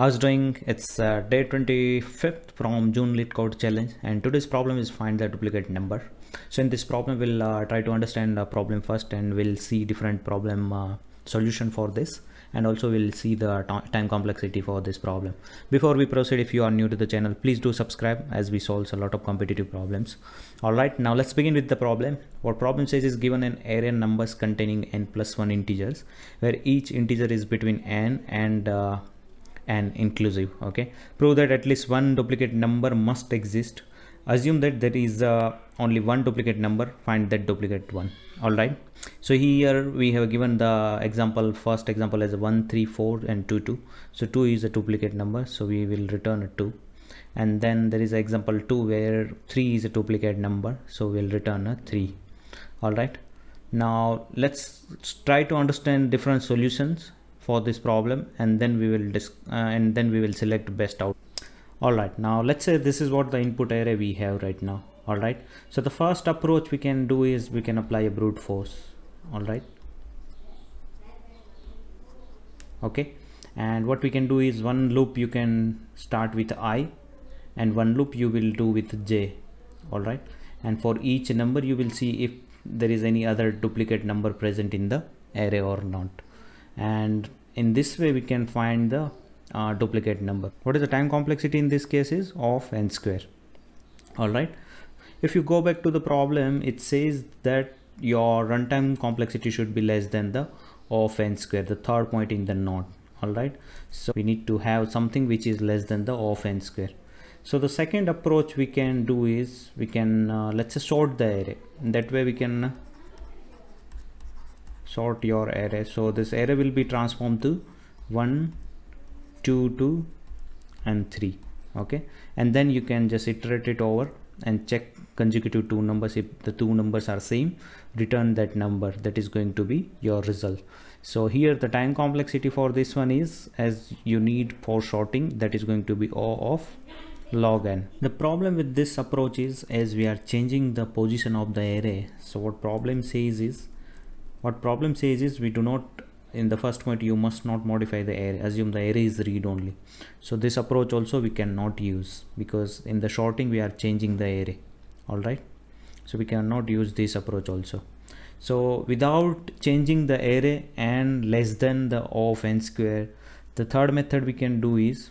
I was doing it's day 25th from June LeetCode challenge, and today's problem is find the duplicate number. So in this problem we'll try to understand the problem first, and we'll see different problem solution for this, and also we'll see the time complexity for this problem. Before we proceed, if you are new to the channel, please do subscribe, as we solve a lot of competitive problems. All right, now let's begin with the problem. What problem says is given an array numbers containing n+1 integers, where each integer is between n and n inclusive. Okay, prove that at least one duplicate number must exist. Assume that there is only one duplicate number, find that duplicate one. All right, so here we have given the example, first example as 1, 3, 4 and 2, 2. So 2 is a duplicate number, so we will return a 2, and then there is example 2 where 3 is a duplicate number, so we'll return a 3. All right, now let's try to understand different solutions for this problem, and then we will select best out. All right, now let's say this is what the input array we have right now. All right, so the first approach we can do is we can apply a brute force. All right, okay, and what we can do is one loop you can start with I, and one loop you will do with j. All right, and for each number you will see if there is any other duplicate number present in the array or not, and in this way we can find the duplicate number. What is the time complexity in this case is of n square. All right, if you go back to the problem, it says that your runtime complexity should be less than the of n square, the third point in the node. All right, so we need to have something which is less than the of n square. So the second approach we can do is we can let's say sort the array. In that way we can sort your array, so this array will be transformed to 1, 2, 2 and 3. Okay, and then you can just iterate it over and check consecutive two numbers. If the two numbers are same, return that number. That is going to be your result. So here the time complexity for this one is, as you need for sorting, that is going to be O of log n. The problem with this approach is, as we are changing the position of the array, so what problem says is we do not, in the first point you must not modify the array, assume the array is read only. So this approach also we cannot use, because in the sorting we are changing the array. All right, so we cannot use this approach also. So without changing the array and less than the O of n square, the third method we can do is,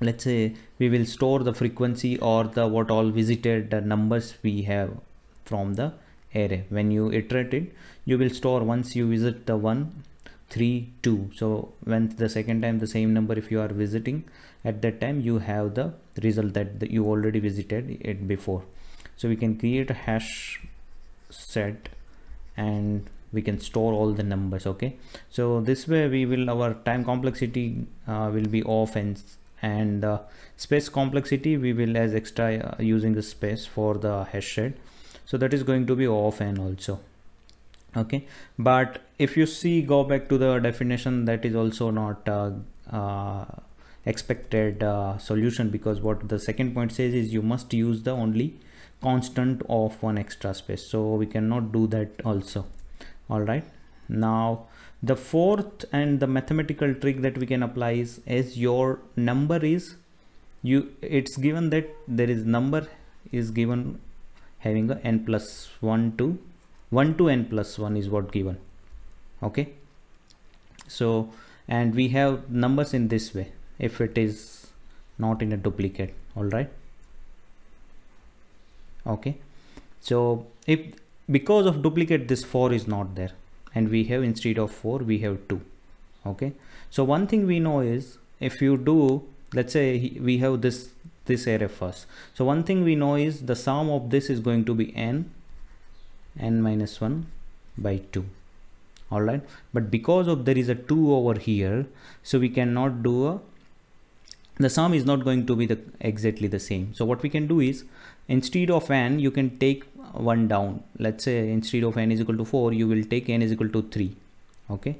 let's say we will store the frequency or the what all visited numbers we have from the array. When you iterate it, you will store, once you visit the 1, 3, 2, so when the second time the same number if you are visiting, at that time you have the result that you already visited it before. So we can create a hash set and we can store all the numbers. Okay, so this way we will, our time complexity will be O of n, and space complexity we will as extra using the space for the hash set. So that is going to be O of n also. Okay, but if you see, go back to the definition, that is also not expected solution, because what the second point says is you must use the only constant of one extra space, so we cannot do that also. All right, now the fourth and the mathematical trick that we can apply is, as your number is, you, it's given that there is number is given having a n plus 1 to n plus 1 is what given. Okay, so and we have numbers in this way if it is not in a duplicate. All right, okay, so if because of duplicate this 4 is not there, and we have instead of 4 we have 2. Okay, so one thing we know is, if you do, let's say we have this array first, so one thing we know is the sum of this is going to be n minus 1 by 2. All right, but because of there is a 2 over here, so we cannot do the sum is not going to be the exactly the same. So what we can do is, instead of n you can take one down. Let's say instead of n is equal to 4, you will take n is equal to 3. Okay,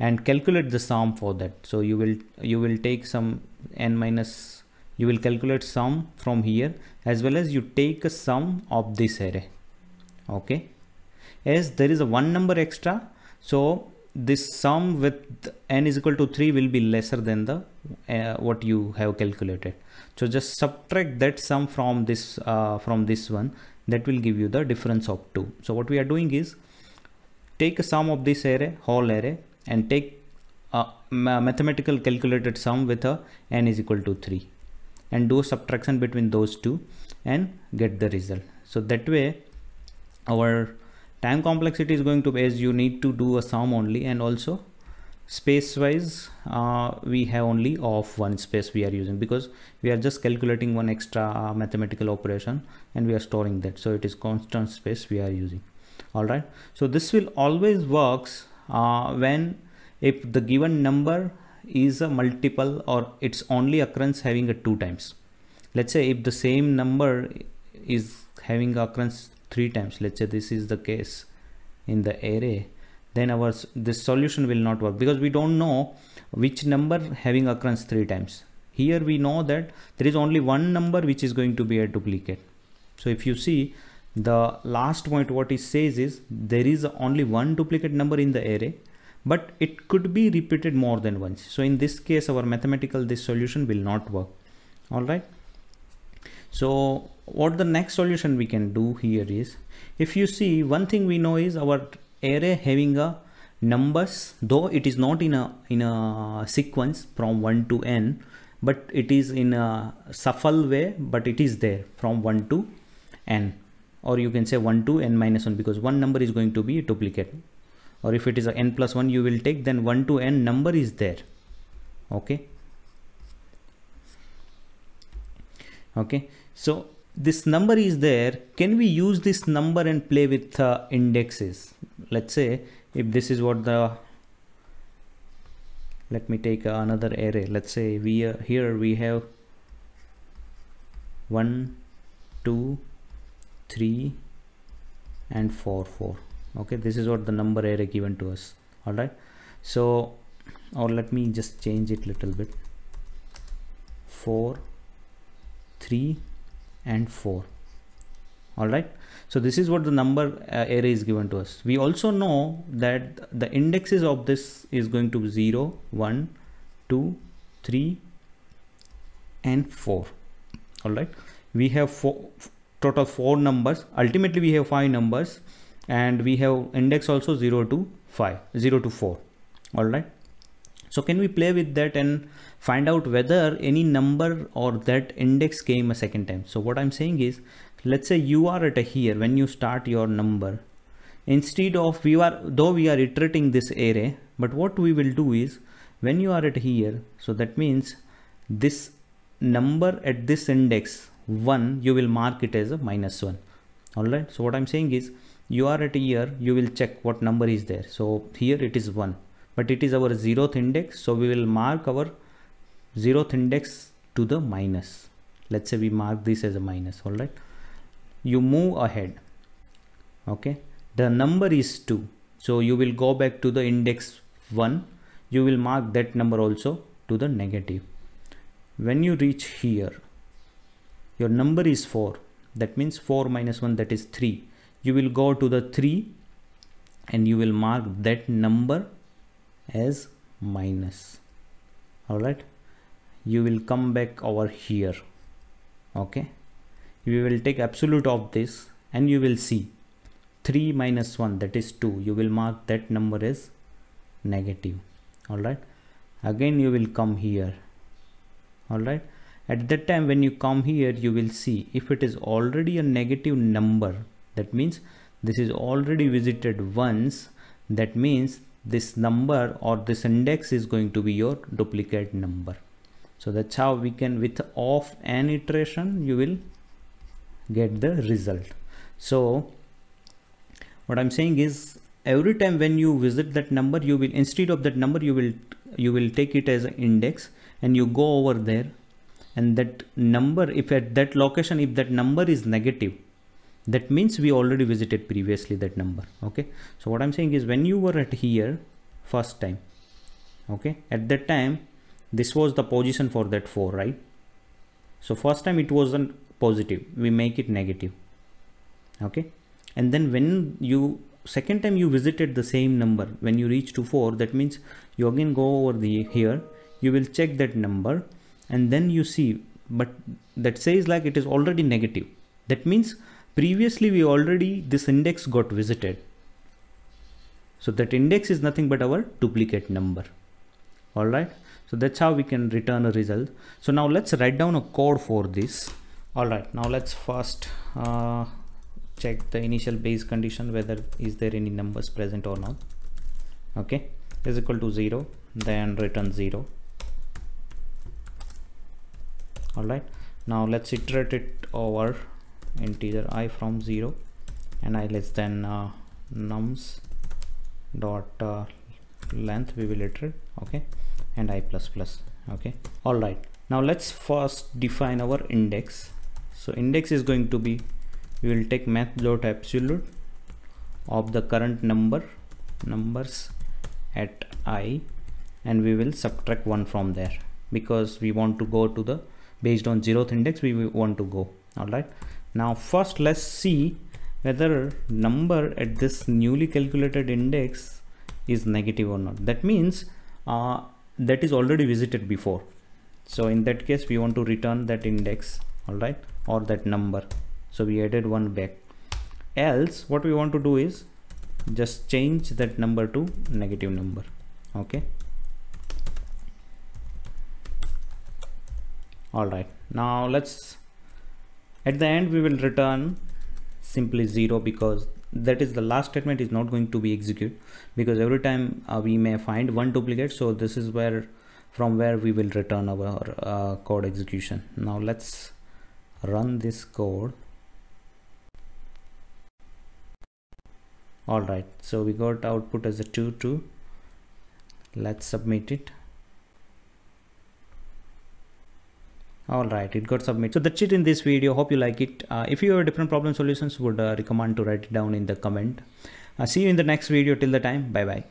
and calculate the sum for that. So you will take some n minus, you will calculate sum from here, as well as you take a sum of this array. Okay, as there is a one number extra, so this sum with n is equal to 3 will be lesser than the what you have calculated. So just subtract that sum from this one, that will give you the difference of 2. So what we are doing is take a sum of this array, whole array, and take a mathematical calculated sum with a n is equal to 3 and do a subtraction between those two and get the result. So that way our time complexity is going to be, as you need to do a sum only, and also space wise we have only of one space we are using, because we are just calculating one extra mathematical operation and we are storing that, so it is constant space we are using. All right, so this will always works when if the given number is a multiple or its only occurrence having a 2 times. Let's say if the same number is having occurrence 3 times, let's say this is the case in the array, then our this solution will not work, because we don't know which number having occurrence 3 times. Here we know that there is only one number which is going to be a duplicate. So if you see the last point, what it says is there is only one duplicate number in the array, but it could be repeated more than once. So in this case, our mathematical this solution will not work. All right. So what the next solution we can do here is, if you see, one thing we know is our array having a numbers, though it is not in a sequence from 1 to n, but it is in a shuffle way, but it is there from 1 to n, or you can say 1 to n minus 1, because one number is going to be a duplicate, or if it is a n plus 1 you will take, then 1 to n number is there. Okay. Okay, so this number is there. Can we use this number and play with indexes? Let's say if this is what the, let me take another array. Let's say we here we have 1, 2, 3, and 4, 4. Okay, this is what the number array given to us. All right, so, or let me just change it little bit. 4, 3, and 4. All right, so this is what the number array is given to us. We also know that the indexes of this is going to be 0, 1, 2, 3, and 4. All right, we have total 4 numbers. Ultimately we have 5 numbers, and we have index also 0 to 4. All right, so can we play with that and find out whether any number or that index came a second time? So what I'm saying is, let's say you are at a here, when you start your number, instead of we are, though we are iterating this array, but what we will do is when you are at here, so that means this number at this index 1, you will mark it as a -1. All right, so what I'm saying is you are at here, you will check what number is there. So here it is 1, but it is our 0th index. So we will mark our 0th index to the minus. Let's say we mark this as a minus. All right. You move ahead. Okay. The number is 2. So you will go back to the index 1. You will mark that number also to the negative. When you reach here, your number is 4. That means 4 minus 1, that is 3. You will go to the 3 and you will mark that number as minus. All right, you will come back over here. Okay, you will take absolute of this and you will see 3 minus 1, that is 2. You will mark that number as negative. All right, again you will come here. All right, at that time when you come here, you will see if it is already a negative number, that means this is already visited once. That means this number or this index is going to be your duplicate number. So that's how we can, with of an iteration, you will get the result. So what I'm saying is, every time when you visit that number, you will, instead of that number, you will take it as an index and you go over there, and that number, if at that location, if that number is negative, that means we already visited previously that number. Okay, so what I'm saying is, when you were at here first time, okay, at that time this was the position for that 4, right? So first time it wasn't positive, we make it negative. Okay, and then when you second time you visited the same number, when you reach to 4, that means you again go over here, you will check that number, and then you see, but that says like it is already negative. That means previously we already, this index got visited. So that index is nothing but our duplicate number. All right. So that's how we can return a result. So now let's write down a code for this. All right. Now let's first check the initial base condition, whether is there any numbers present or not. Okay. Is equal to 0, then return 0. All right. Now let's iterate it over integer I from 0 and I less than nums dot length, we will iterate. Okay. And I plus plus. Okay. All right. Now let's first define our index. So index is going to be, we will take math dot absolute of the current number, numbers at I, and we will subtract 1 from there, because we want to go to the, based on 0th index we want to go. All right. Now first let's see whether number at this newly calculated index is negative or not. That means that is already visited before. So in that case we want to return that index, all right, or that number. So we added 1 back. Else what we want to do is just change that number to negative number. Okay. All right. Now let's, at the end we will return simply 0, because that is the last statement is not going to be executed, because every time we may find one duplicate. So this is where, from where we will return our code execution. Now let's run this code. All right. So we got output as a 2, 2. Let's submit it. All right. It got submitted. So that's it in this video. Hope you like it. If you have different problem solutions, would recommend to write it down in the comment. See you in the next video. Till the time. Bye bye.